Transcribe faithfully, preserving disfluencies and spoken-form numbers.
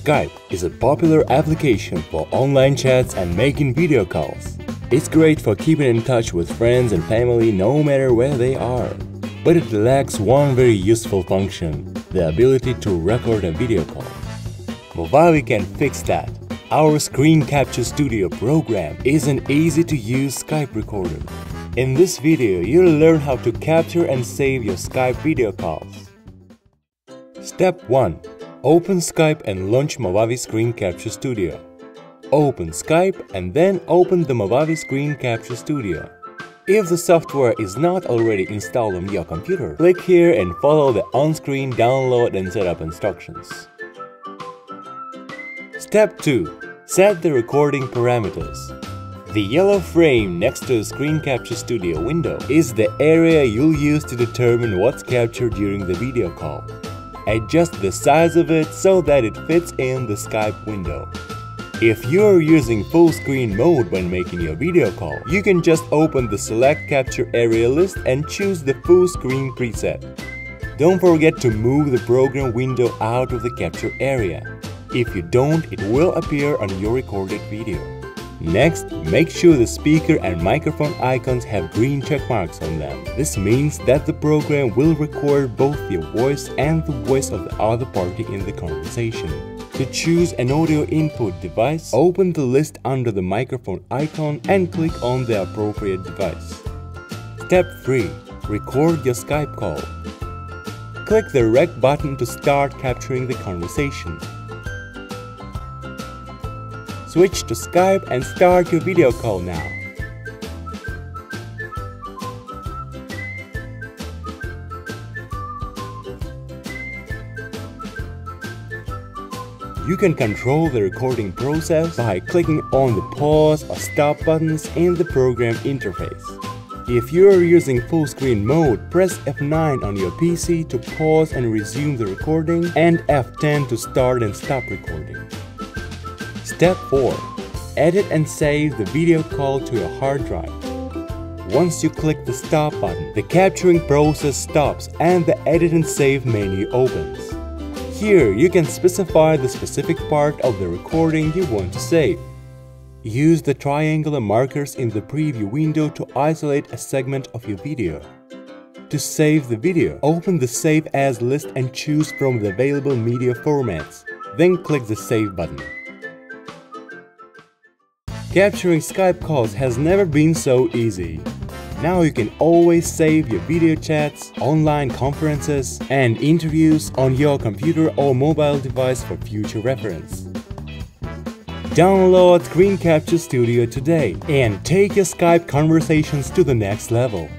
Skype is a popular application for online chats and making video calls. It's great for keeping in touch with friends and family no matter where they are. But it lacks one very useful function, the ability to record a video call. Movavi can fix that. Our Screen Capture Studio program is an easy-to-use Skype recorder. In this video, you'll learn how to capture and save your Skype video calls. Step one. Open Skype and launch Movavi Screen Capture Studio. Open Skype and then open the Movavi Screen Capture Studio. If the software is not already installed on your computer, click here and follow the on-screen download and setup instructions. Step two. Set the recording parameters. The yellow frame next to the Screen Capture Studio window is the area you'll use to determine what's captured during the video call. Adjust the size of it so that it fits in the Skype window. If you're using full screen mode when making your video call, you can just open the Select Capture Area list and choose the full screen preset. Don't forget to move the program window out of the capture area. If you don't, it will appear on your recorded video. Next, make sure the speaker and microphone icons have green check marks on them. This means that the program will record both your voice and the voice of the other party in the conversation. To choose an audio input device, open the list under the microphone icon and click on the appropriate device. Step three. Record your Skype call. Click the Rec button to start capturing the conversation. Switch to Skype and start your video call now. You can control the recording process by clicking on the pause or stop buttons in the program interface. If you are using full screen mode, press F nine on your P C to pause and resume the recording and F ten to start and stop recording. Step four. Edit and save the video call to your hard drive. Once you click the Stop button, the capturing process stops and the Edit and Save menu opens. Here, you can specify the specific part of the recording you want to save. Use the triangular markers in the preview window to isolate a segment of your video. To save the video, open the Save As list and choose from the available media formats. Then click the Save button. Capturing Skype calls has never been so easy. Now you can always save your video chats, online conferences, and interviews on your computer or mobile device for future reference. Download Screen Capture Studio today and take your Skype conversations to the next level.